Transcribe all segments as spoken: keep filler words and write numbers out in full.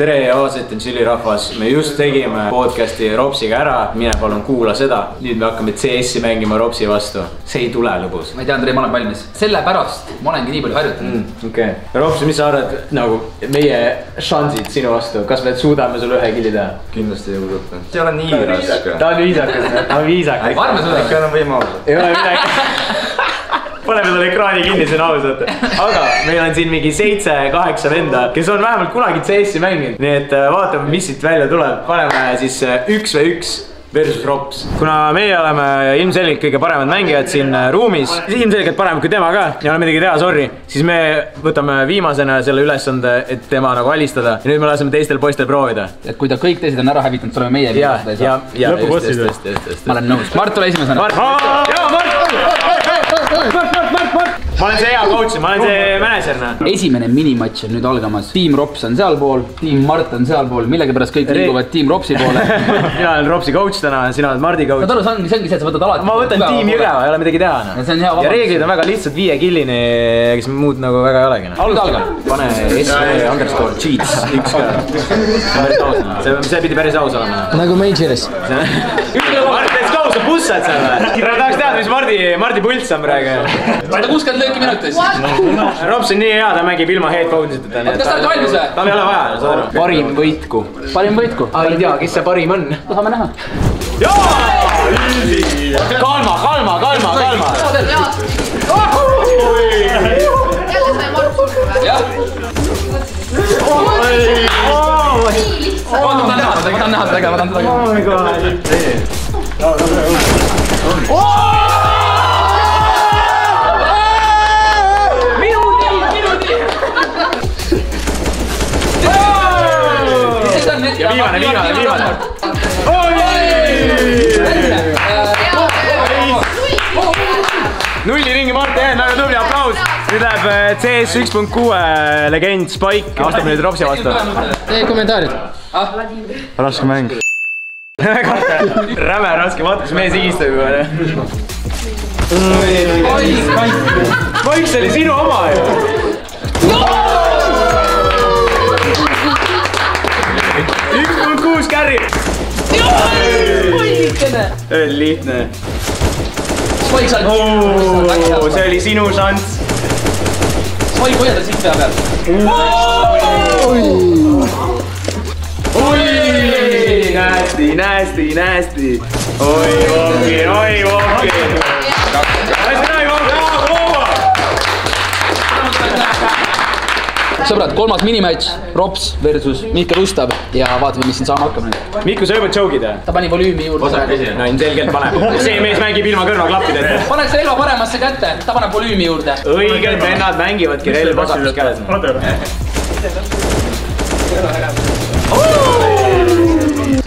tere ja aset on Siili Rafas. Me just tegime podcasti Ropziga ära. Mine palun kuula seda. Nüüd me hakkame C S-i mängima Ropzi vastu. See ei tule lõbus. Ma ei tea, Andrei, ma olen valmis. Selle pärast ma olengi nii palju harjutanud. Mm, Okei. Okay. Rops, mis sa arvad nagu meie šansid sinu vastu? Kas me suudame sul ühe kilida? Kindlasti ei võtta. See ole nii raske. Ta on viisakas. Ta on viisakas. Varme sulle. Ikka on võimalus. Ei ole midagi. Paneme selle ekraani kinni, see on ausalt. Aga meil on siin mingi seitse-kaheksa venda, kes on vähemalt kunagi C S-i mänginud. Nii et vaatame, mis siit välja tuleb. Paneme siis üks või üks versus Rops. Kuna meie oleme ilmselgelt kõige paremad mängijad siin ruumis, ilmselgelt parem kui tema ka, ja oleme midagi teha, sorry, siis me võtame viimasena selle ülesande, et tema nagu alistada. Ja nüüd me laseme teistel poistel proovida. Et kui ta kõik teised on ära hävitanud, oleme meie viimased ei saa. Lõpukotsid või? Ma olen nõus. Mart, ole esimesena. Jaa, Mart! Ma olen see hea coach, ma olen see managerna. Esimene minimatch on nüüd algamas. Tiim Rops on seal pool, tiim Mart on seal pool. Millegipärast kõik liiguvad tiim Ropsi poole. Mina olen Ropsi coach täna, sina oled Mardi coach. No tarus ongi selgi see, et sa võtad alati. Ma võtan tiim Jõgeva, ei ole midagi teha. Ja reeglid on väga lihtsalt viie killini, kes muud nagu väga ei olegi. Alga, alga. Pane S V underscore cheats. Üks ka. See pidi päris aus olema. Nagu Mageris. Mart, let's go, sa bussad seal või? Ma tahaks teada, mis Mardi pults on praegu. kuuskümmend lööki minutis. Rops on nii hea, ta mängib ilma headphonesiteta. Kas ta on valmis või? Ta ei ole vaja. Parim võitku. Parim võitku? Ei tea, kes see parim on. Tahame näha. Kalma, kalma, kalma, kalma. Jälle sai Martsuga või? Vaata, ta on näha, ta on näha, ta on näha. Oh my god. Oooo! Ja viimane, viimane, viimane! Nulli ringi Mart Jään, väga tubli aplaus! Nüüd läheb C S üks punkt kuus legend Spike. Vastame nüüd Ropsi vastu. Tee kommentaarid. Raske mäng. Räme raske, vaatas mees igistab juba. Spike, see oli sinu oma ju! üks punkt kuus kärri! See oli lihtne. See oli sinu šants. Spike, hoia ta siit pea peal. Nästi, nästi, nästi. Oi, vohki, oi, vohki. Sõbrad, kolmas minimatch, Rops versus Mikkel Õstab ja vaatame, mis siin saama hakkab nüüd. Mikku, sa juba joke'id, jah? Ta pani volüümi juurde. No, ilmselgelt paneb. See mees mängib ilma kõrvaklappid ette. Paneks relva paremasse kätte, ta paneb volüümi juurde. Õigelt vennad mängivadki relva vastus käes.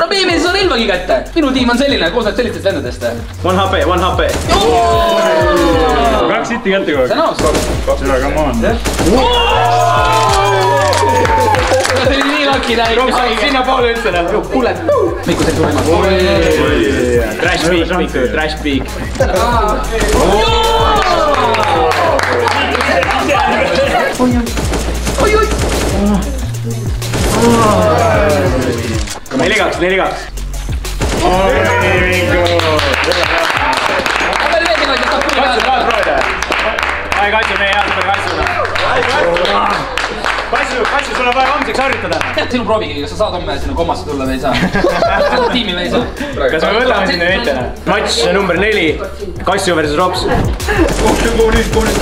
Robin, mees on relvagi kätte. Minu tiim on selline, koos nad sellistest vendadest. one H P, one H P. Kaks hitti kätte kogu aeg. See on aus. Kaks üle, come on. See oli nii laki näin. Rops sai sinna poole üldse näha. Kuule. Mikku see tulema. Trash peak, Mikku. Trash peak. Oi, oi. Oi, oi. nelikümmend kaks, nelikümmend kaks. Oi, Mikku. Katsu, kaas proovida. Ai, Katsu, meie hea sõber Katsuna. Ai, Katsu. Kasium, Kasium, sul on vaja homseks harjutada. Sinu proovigi, kas sa saad homme sinna kommasse tulla või ei saa? Seda tiimi või ei saa? Kas me võtame sinna veitena? Match number neli, Kasium versus Rops. Kasium, koolis, koolis.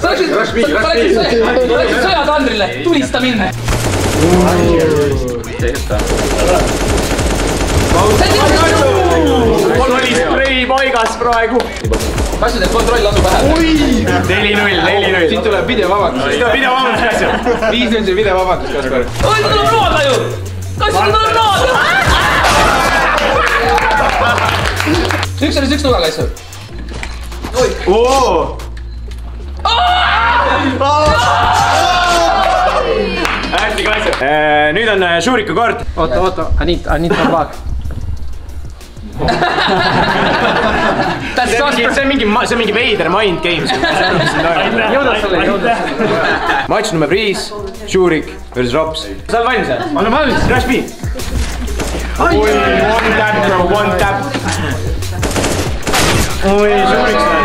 Kasium, koolis. Sõja Tandrile, tulista minna. Mul oli spray paigas praegu. Kasju teeb kontroll asu vähem. neli null, neli null. Siit tuleb videovabandus. Siit tuleb videovabandus, Kasju. viis null see videovabandus, Kaskar. Kasju tuleb rooda ju! Kasju tuleb rooda! Üks on üks nuga, Kasju. Oi! Oo! Hästi, Kasju. Nüüd on Šuriku kord. Oota, oota. Anita, Anita on vaak. See on mingi veider mindgame. Match number viis, Šurik versus Ropz. Sa oled valmis? Olen valmis. Rush me. One tap, bro, one tap. Oi, Šurik sai.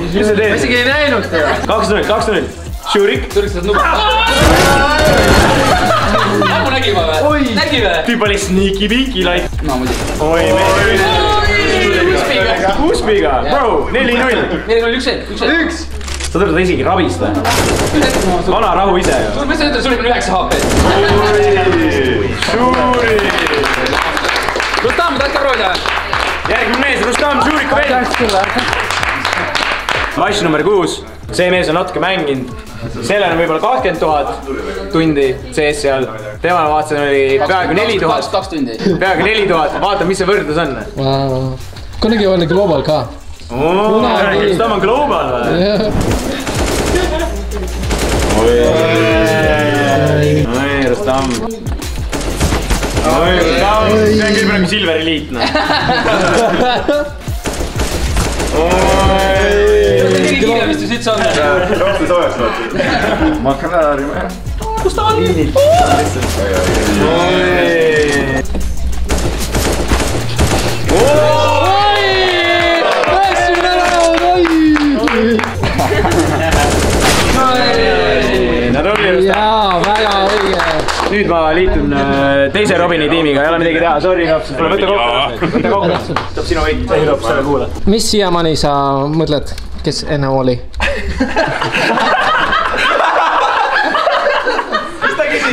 Mis sa teed? Ma isegi ei näinud teda. kaks null, kaks null. Šurik. Šurik saad nuga. Nägu nägime või? Nägime? Tüüp oli sneaky peaky like. No muidugi. Oi, mees. Kuuspiga. Kuuspiga. Bro, neli null. neli null, üks hetk, üks hetk. Üks. Sa tõrjad isegi rabist või? Vana rahu ise. Mis sa ütles, oli meil üheksa H P. Šuri. Rustam, tahke rooli ajal. Järgmine mees, Rustam, Šuriku veel. Match number kuus. See mees on natuke mänginud. Sellel on võibolla kakskümmend tuhat tundi sees seal. Temale vaatasin oli peaaegu neli tuhat. Peaaegu neli tuhat. Vaata, mis see võrdlus on. Kunagi oli Global ka. Ooo, ta on Global või? Oi, Rustam. Oi, Rustam. See on küll praegu Silveri liitne. Oi. Kiire, mis te siit saame? Rohtu soojaks vaatid. Ma hakkan ära harima ära. Kus ta on? Päässin ära! Nüüd ma liitun teise Robini tiimiga. Ei ole midagi teha. Sorry, Rops. Võtta kokku. Toob sinu võit. Ei, Rops, ära kuule. Mis siiamani sa mõtled? Kes enne oli?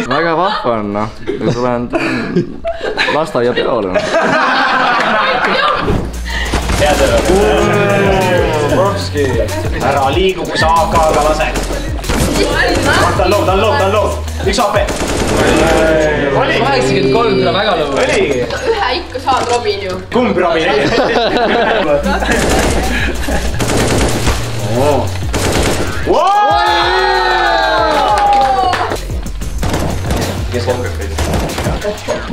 Väga vahva on, noh. Kui tulen lasta ja peole. Ropski, ära liigu, kui sa A K-ga lased. Ta on loob, ta on loob, ta on loob. Üks A P. kaheksakümmend kolm on väga lõbu. Oligi. Ühe ikka saad Robin ju. Kumb Robin? Wow! Wow! Kes kokkas teid?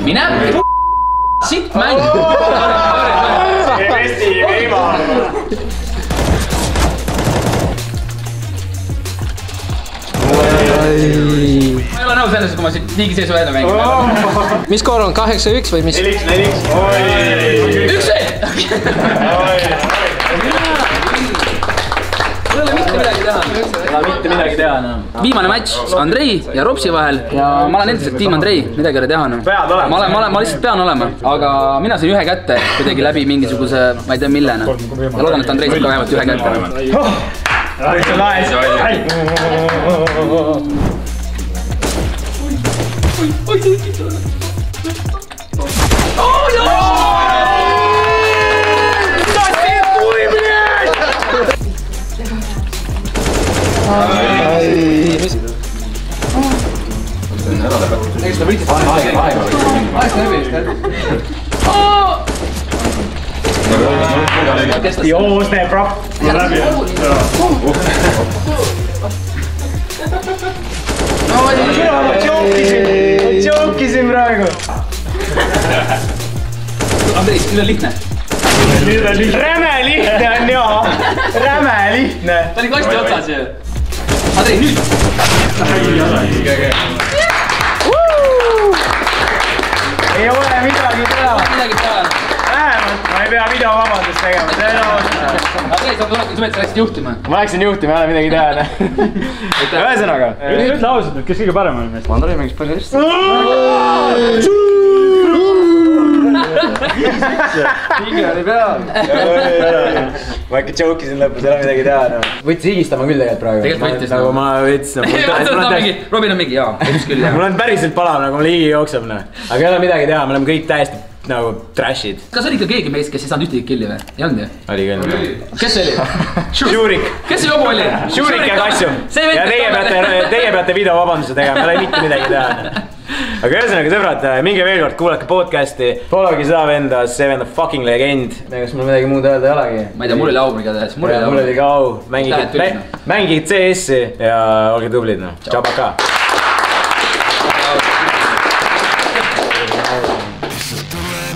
Mine! Sitt mäng! See vesti viima! Ma ei ole nõus ennast, kui ma siit liigi seisu välja mängin. Mis koor on? kaheksa üks või mis? neli üks. Üks veel! Ei ole mitte midagi teha. Ei ole mitte midagi teha. Viimane match Andrei ja Ropsi vahel ja ma olen endiselt tiim Andrei, midagi ei ole teha. Pead olema. Ma lihtsalt pean olema, aga mina sain ühe kätte kuidagi läbi mingisuguse, ma ei tea millena. Ja loodan, et Andrei saab ka vähemalt ühe kätte. Oh jah! Eks ta võitis aega aega. Joo, snap rap. Ja läbi. Ma jokisin. Ma jokisin praegu. Andrei, nüüd on lihtne. Nüüd on lihtne. Räme lihtne on joo. Räme lihtne. Ta oli kasti otsas ju. Andrei, nüüd! Ei ole midagi teha! Vähemalt ma ei pea videovabandust tegema, see ei ole. Andrei, sa mõtled, sa läksid juhtima? Ma läksin juhtima, ei ole midagi teha. Ühesõnaga, ütle ausalt, kes kõige parem on meist? Andrei mängis palju hästi. Siigi oli peal. Ma ikka jokisin lõpus, ei ole midagi teha. Võid siigistama küll tegelikult praegu. Tegelikult võitis. Nagu ma võitsin. Robin on mingi, jaa, võitis küll jah. Mul on päriselt palav, nagu mul liigi jookseb. Aga ei ole midagi teha, me oleme kõik täiesti nagu trashid. Kas oli ikka keegi meist, kes ei saanud ühtegi killi või? Ei olnud ju? Oli küll. Kes see oli? Šurik. Kes see jobu oli? Šurik ja Kasium. Ja teie peate videovabanduse tegema, ei ole mitte midagi teha. Aga ühesõnaga sõbrad, minge veel kord, kuulake podcasti. Followgi seda venda, see venda fucking legend. Kas mul midagi muud öelda ei olegi? Ma ei tea, mul oli au mingi tähes. Mul oli ka au. Mängigid C S-i ja olge tublid. Tšau, paka! Tšau!